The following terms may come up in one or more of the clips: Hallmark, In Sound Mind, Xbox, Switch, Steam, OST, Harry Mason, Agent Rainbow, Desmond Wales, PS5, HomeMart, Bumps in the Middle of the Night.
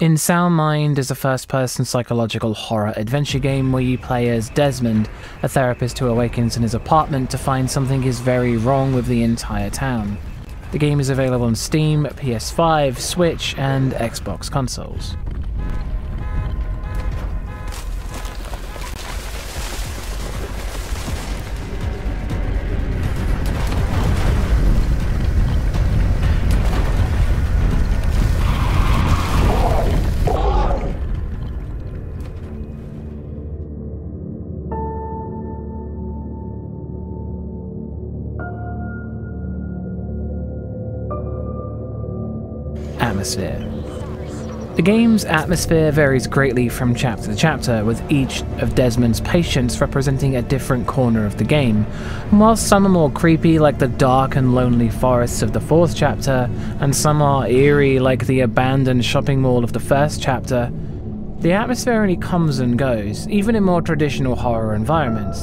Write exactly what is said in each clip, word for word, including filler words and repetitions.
In Sound Mind is a first-person psychological horror adventure game where you play as Desmond, a therapist who awakens in his apartment to find something is very wrong with the entire town. The game is available on Steam, P S five, Switch, and Xbox consoles. Atmosphere. The game's atmosphere varies greatly from chapter to chapter, with each of Desmond's patients representing a different corner of the game. And while some are more creepy, like the dark and lonely forests of the fourth chapter, and some are eerie, like the abandoned shopping mall of the first chapter, the atmosphere only comes and goes, even in more traditional horror environments.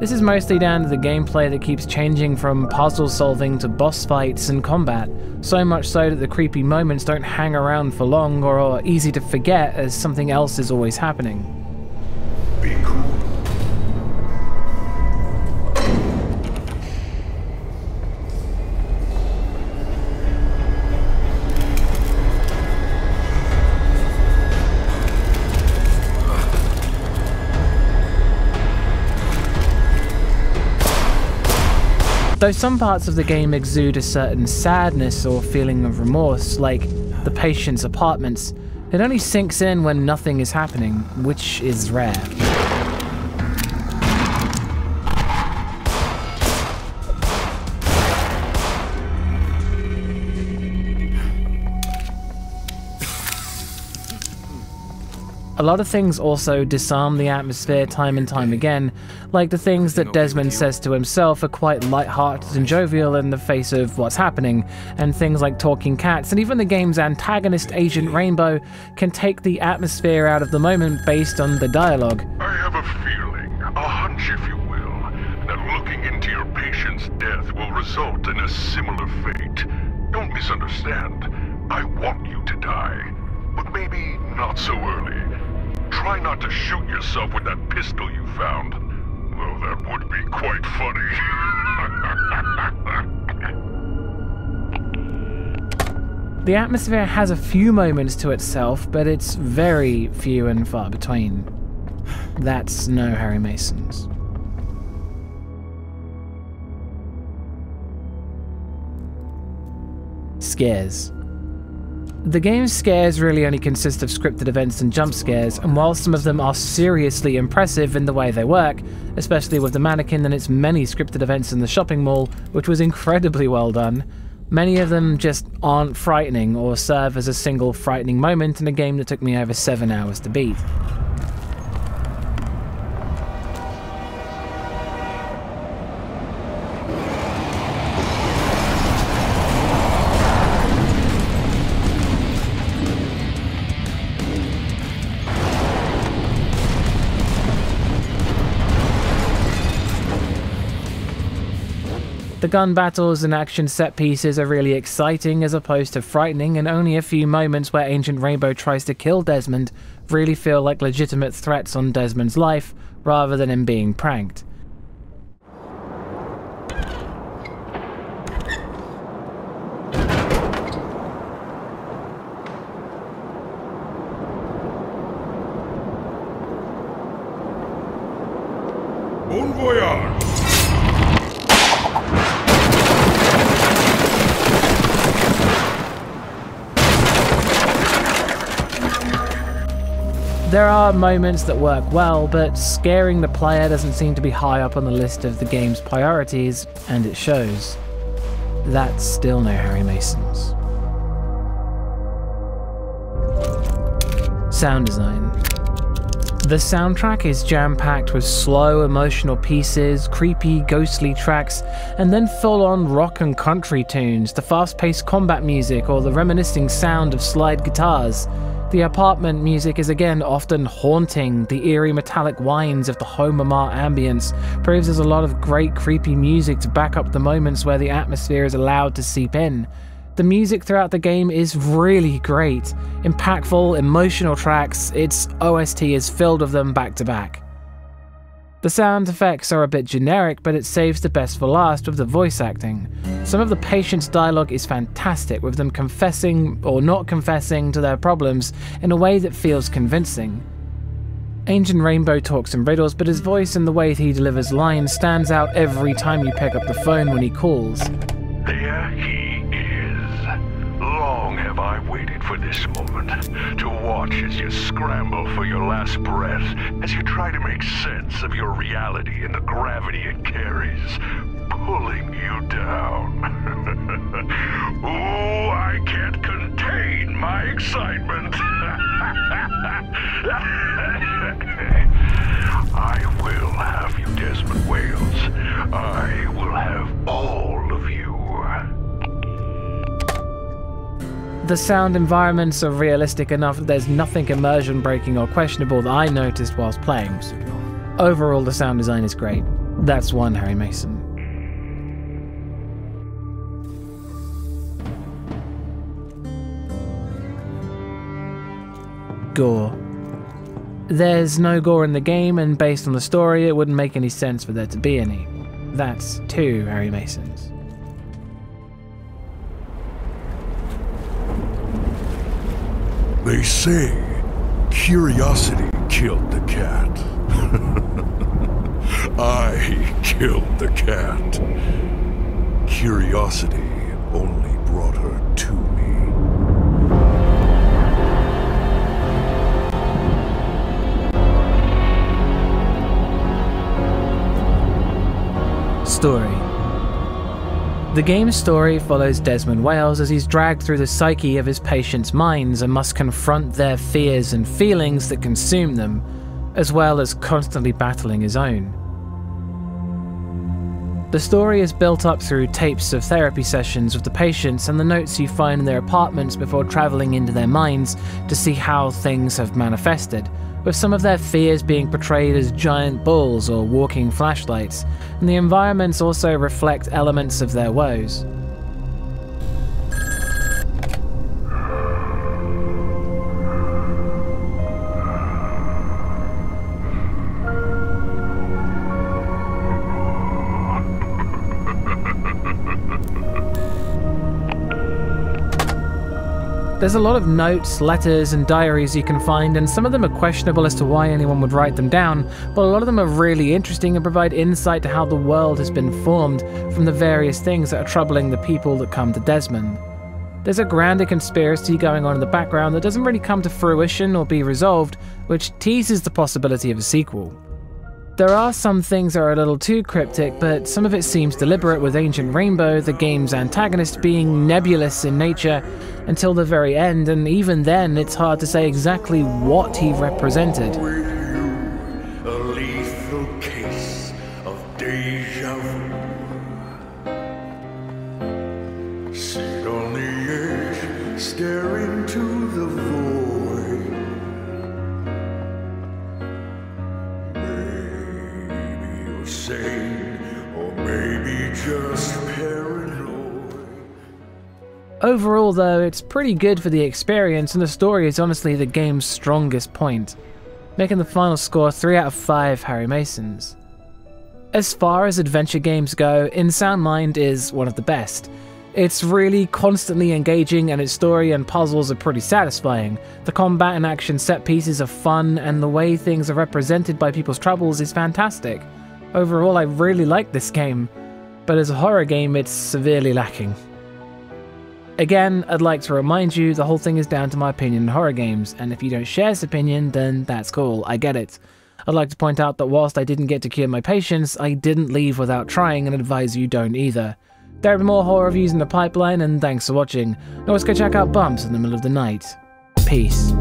This is mostly down to the gameplay that keeps changing from puzzle solving to boss fights and combat, so much so that the creepy moments don't hang around for long or are easy to forget as something else is always happening. Be cool. Though some parts of the game exude a certain sadness or feeling of remorse, like the patient's apartments, it only sinks in when nothing is happening, which is rare. A lot of things also disarm the atmosphere time and time again, like the things that Desmond says to himself are quite light-hearted and jovial in the face of what's happening, and things like talking cats and even the game's antagonist Agent Rainbow can take the atmosphere out of the moment based on the dialogue. I have a feeling, a hunch if you will, that looking into your patient's death will result in a similar fate. Don't misunderstand, I want you to die, but maybe not so early. Try not to shoot yourself with that pistol you found, though that would be quite funny. The atmosphere has a few moments to itself, but it's very few and far between. That's no Harry Mason's. Scares. The game's scares really only consist of scripted events and jump scares, and while some of them are seriously impressive in the way they work, especially with the mannequin and its many scripted events in the shopping mall, which was incredibly well done, many of them just aren't frightening or serve as a single frightening moment in a game that took me over seven hours to beat. The gun battles and action set pieces are really exciting as opposed to frightening, and only a few moments where Agent Rainbow tries to kill Desmond really feel like legitimate threats on Desmond's life rather than him being pranked. Bon voyage! There are moments that work well, but scaring the player doesn't seem to be high up on the list of the game's priorities, and it shows. That's still no Harry Mason's. Sound design. The soundtrack is jam-packed with slow, emotional pieces, creepy, ghostly tracks, and then full-on rock and country tunes, the fast-paced combat music, or the reminiscing sound of slide guitars. The apartment music is again often haunting. The eerie metallic whines of the HomeMart ambience proves there's a lot of great creepy music to back up the moments where the atmosphere is allowed to seep in. The music throughout the game is really great. Impactful, emotional tracks, its O S T is filled with them back to back. The sound effects are a bit generic, but it saves the best for last with the voice acting. Some of the patients' dialogue is fantastic, with them confessing or not confessing to their problems in a way that feels convincing. Agent Rainbow talks in riddles, but his voice and the way he delivers lines stands out every time you pick up the phone when he calls. There he is. Long have I waited for this moment, to watch as you scramble for your last breath, as you try to make sense of your reality and the gravity it carries, pulling you down. Ooh, I can't contain my excitement. I will have you, Desmond Wales. I will have all of you. The sound environments are realistic enough that there's nothing immersion breaking or questionable that I noticed whilst playing. Overall, the sound design is great. That's one Harry Mason. Gore. There's no gore in the game, and based on the story, it wouldn't make any sense for there to be any. That's two Harry Masons. They say curiosity killed the cat. I killed the cat. Curiosity only brought her to me. Story. The game's story follows Desmond Wales as he's dragged through the psyche of his patients' minds and must confront their fears and feelings that consume them, as well as constantly battling his own. The story is built up through tapes of therapy sessions with the patients and the notes you find in their apartments before travelling into their minds to see how things have manifested, with some of their fears being portrayed as giant balls or walking flashlights, and the environments also reflect elements of their woes. There's a lot of notes, letters, and diaries you can find, and some of them are questionable as to why anyone would write them down, but a lot of them are really interesting and provide insight to how the world has been formed from the various things that are troubling the people that come to Desmond. There's a grander conspiracy going on in the background that doesn't really come to fruition or be resolved, which teases the possibility of a sequel. There are some things that are a little too cryptic, but some of it seems deliberate, with Agent Rainbow, the game's antagonist, being nebulous in nature until the very end, and even then it's hard to say exactly what he represented. A lethal case of deja vu. Sit on the edge, stare into the void. Or maybe just paranoid. Overall though, it's pretty good for the experience, and the story is honestly the game's strongest point, making the final score three out of five Harry Masons. As far as adventure games go, In Sound Mind is one of the best. It's really constantly engaging, and its story and puzzles are pretty satisfying. The combat and action set pieces are fun, and the way things are represented by people's troubles is fantastic. Overall, I really like this game, but as a horror game, it's severely lacking. Again, I'd like to remind you, the whole thing is down to my opinion on horror games, and if you don't share this opinion, then that's cool, I get it. I'd like to point out that whilst I didn't get to cure my patients, I didn't leave without trying, and advise you don't either. There are more horror reviews in the pipeline, and thanks for watching. Now let's go check out Bumps in the Middle of the Night. Peace.